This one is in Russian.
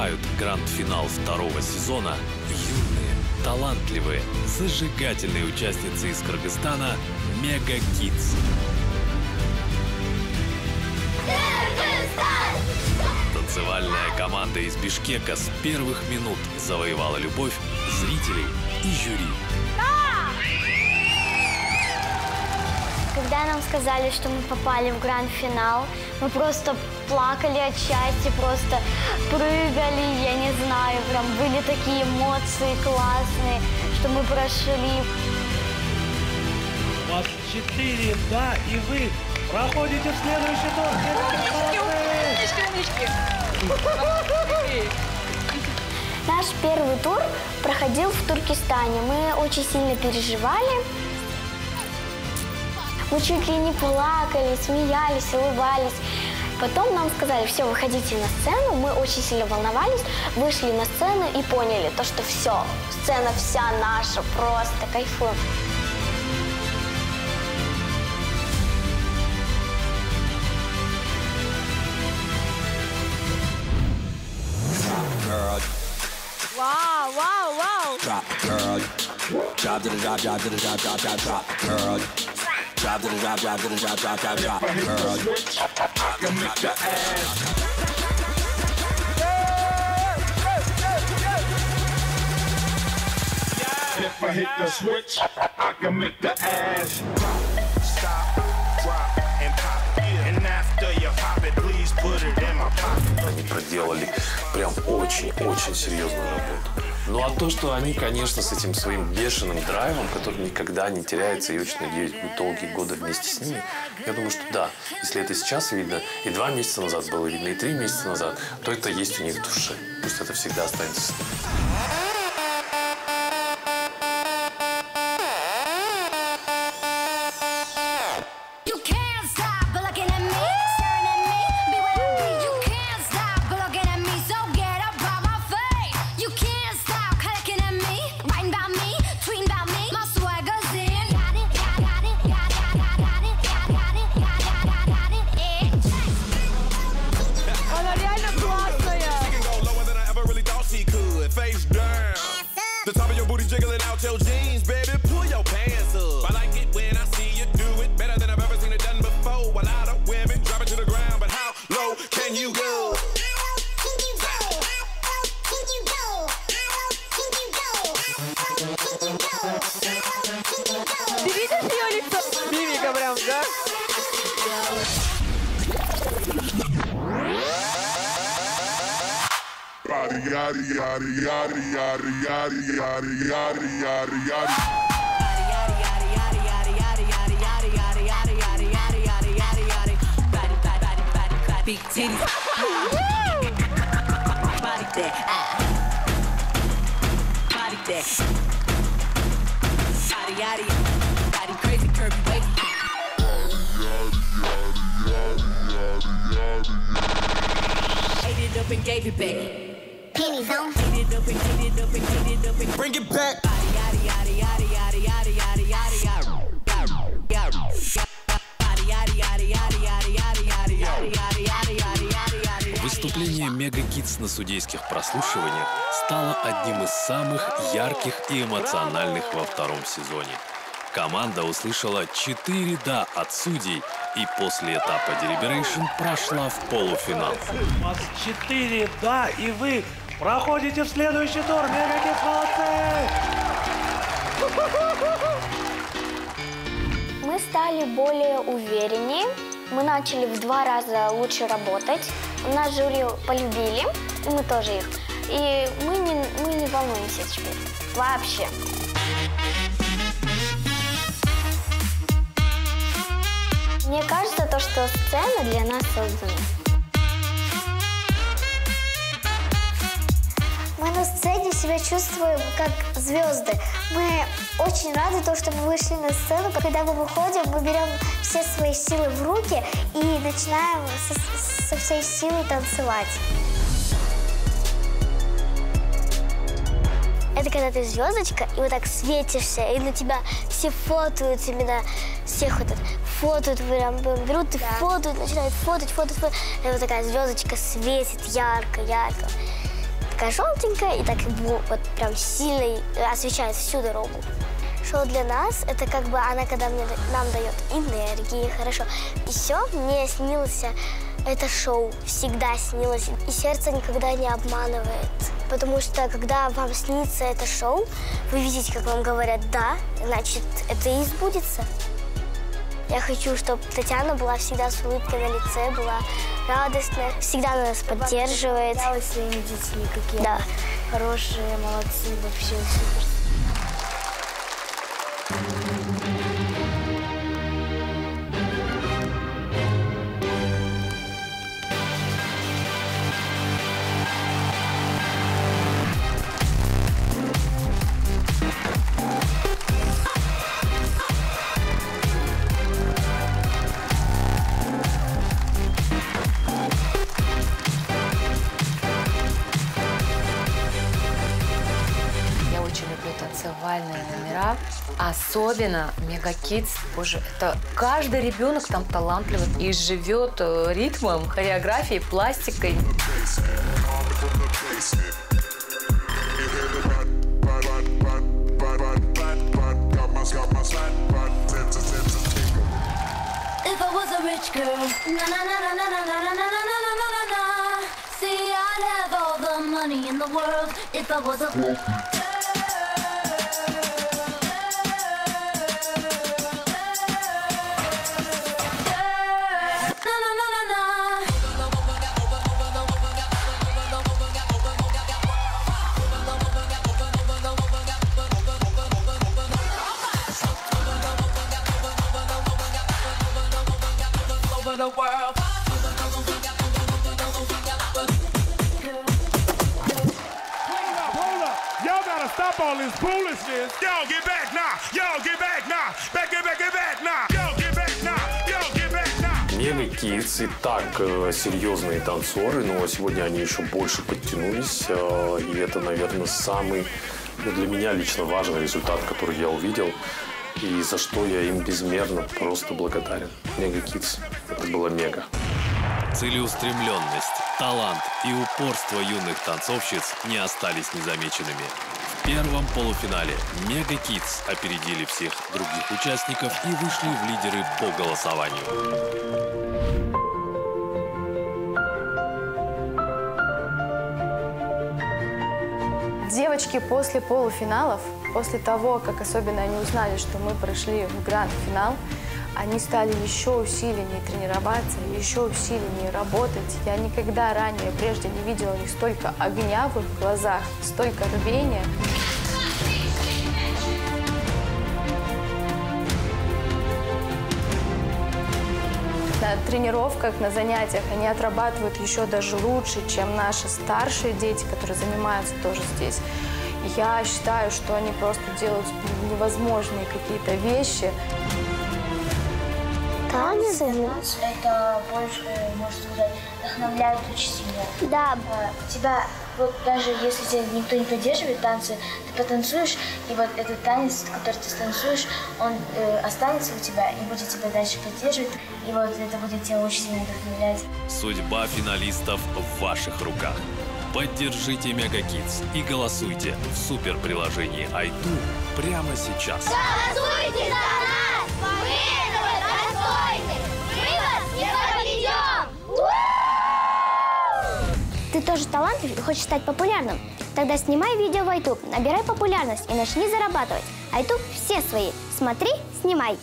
открывают гранд-финал второго сезона юные, талантливые, зажигательные участницы из Кыргызстана «МЕГАКИДЗЗ». Танцевальная команда из Бишкека с первых минут завоевала любовь зрителей и жюри. Когда нам сказали, что мы попали в гранд-финал, мы просто плакали от счастья, просто прыгали, я не знаю, прям были такие эмоции классные, что мы прошли. У вас 4, да, и вы проходите в следующий тур. Умнички. Наш первый тур проходил в Туркестане. Мы очень сильно переживали. Мы чуть ли не плакали, смеялись, улыбались. Потом нам сказали, все, выходите на сцену. Мы очень сильно волновались, вышли на сцену и поняли, то, что все, сцена вся наша, просто кайфуем. Вау, вау, вау! Drop, drop, drop, drop, drop, drop, drop, drop, girl. I can make your ass. If I hit the switch, I can make the ass pop, stop, drop, and pop. And after you pop it, please put it in my pocket. Они проделали прям очень серьезную работу. Ну а то, что они, конечно, с этим своим бешеным драйвом, который никогда не теряется и очень, надеюсь, будут долгие годы вместе с ними, я думаю, что да, если это сейчас видно, и 2 месяца назад было видно, и 3 месяца назад, то это есть у них в душе. Пусть это всегда останется с ними. «МЕГАКИДЗЗ» на судейских прослушиваниях стало одним из самых ярких и эмоциональных во втором сезоне. Команда услышала 4 «да» от судей и после этапа «Дериберейшн» прошла в полуфинал. У вас 4 «да», и вы проходите в следующий тур. «МЕГАКИДЗЗ» молодцы! Мы стали более увереннее. Мы начали в 2 раза лучше работать. Нас жюри полюбили, и мы тоже их. И мы не волнуемся теперь. Вообще. Мне кажется, то, что сцена для нас создана. Мы на сцене себя чувствуем как звезды. Мы очень рады, то, что мы вышли на сцену. Когда мы выходим, мы берем все свои силы в руки и начинаем со всей силой танцевать. Это когда ты звездочка, и вот так светишься, и на тебя все фотуют, именно всех вот это фотуют, прям берут и да. Фотуют, начинают фототь. И вот такая звездочка светит ярко. такая желтенькая, и так вот прям сильно освещает всю дорогу. Шоу для нас, это как бы она, когда нам дает энергии, хорошо. Еще мне снился это шоу, всегда снилось. И сердце никогда не обманывает. Потому что, когда вам снится это шоу, вы видите, как вам говорят «да», значит, это и сбудется. Я хочу, чтобы Татьяна была всегда с улыбкой на лице, была радостная, всегда нас поддерживает. Делать своими детьми, какие да. Хорошие, молодцы, вообще супер. Танцевальные номера, особенно «МЕГАКИДЗ». Боже, это каждый ребенок там талантливый и живет ритмом, хореографией, пластикой. МЕГАКИДЗЗ и так серьезные танцоры, но сегодня они еще больше подтянулись, и это, наверное, самый для меня лично важный результат, который я увидел, и за что я им безмерно просто благодарен. МЕГАКИДЗЗ. Это было мега. Целеустремленность, талант и упорство юных танцовщиц не остались незамеченными. В первом полуфинале МЕГАКИДЗЗ опередили всех других участников и вышли в лидеры по голосованию. Девочки после полуфиналов, после того, как особенно они узнали, что мы прошли в гранд-финал, они стали еще усиленнее тренироваться, еще усиленнее работать. Я никогда ранее, прежде не видела у них столько огня в их глазах, столько рвения. На тренировках, на занятиях они отрабатывают еще даже лучше, чем наши старшие дети, которые занимаются тоже здесь. Я считаю, что они просто делают невозможные какие-то вещи. Танцы? Это больше, можно сказать, вдохновляют очень сильно. Да. Тебя, вот даже если тебя никто не поддерживает танцы, ты потанцуешь, и вот этот танец, который ты танцуешь, он останется у тебя и будет тебя дальше поддерживать. И вот это будет тебя очень сильно вдохновлять. Судьба финалистов в ваших руках. Поддержите МЕГАКИДЗЗ и голосуйте в суперприложении «АйТуб» прямо сейчас. Голосуйте за нас! Мы! Ты тоже талантлив и хочешь стать популярным? Тогда снимай видео в АйТуб, набирай популярность и начни зарабатывать. АйТуб все свои. Смотри, снимай.